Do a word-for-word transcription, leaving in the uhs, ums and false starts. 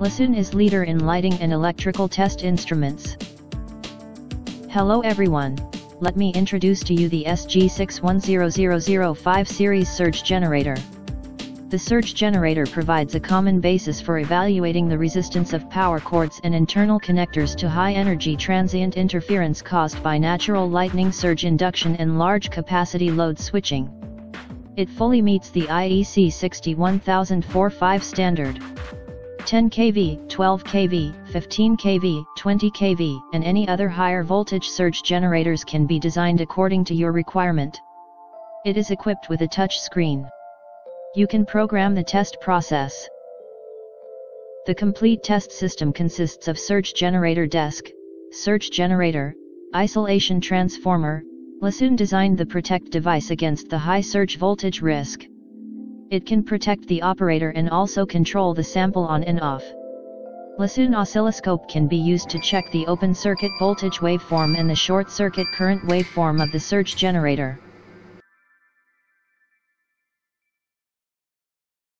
LISUN is leader in lighting and electrical test instruments. Hello everyone, let me introduce to you the S G six one zero zero zero five series surge generator. The surge generator provides a common basis for evaluating the resistance of power cords and internal connectors to high-energy transient interference caused by natural lightning surge induction and large-capacity load switching. It fully meets the I E C six one zero zero zero dash four dash five standard. ten kV, twelve kV, fifteen kV, twenty kV, and any other higher voltage surge generators can be designed according to your requirement. It is equipped with a touch screen. You can program the test process. The complete test system consists of surge generator desk, surge generator, isolation transformer. LISUN designed the protect device against the high surge voltage risk. It can protect the operator and also control the sample on and off. LISUN oscilloscope can be used to check the open circuit voltage waveform and the short circuit current waveform of the surge generator.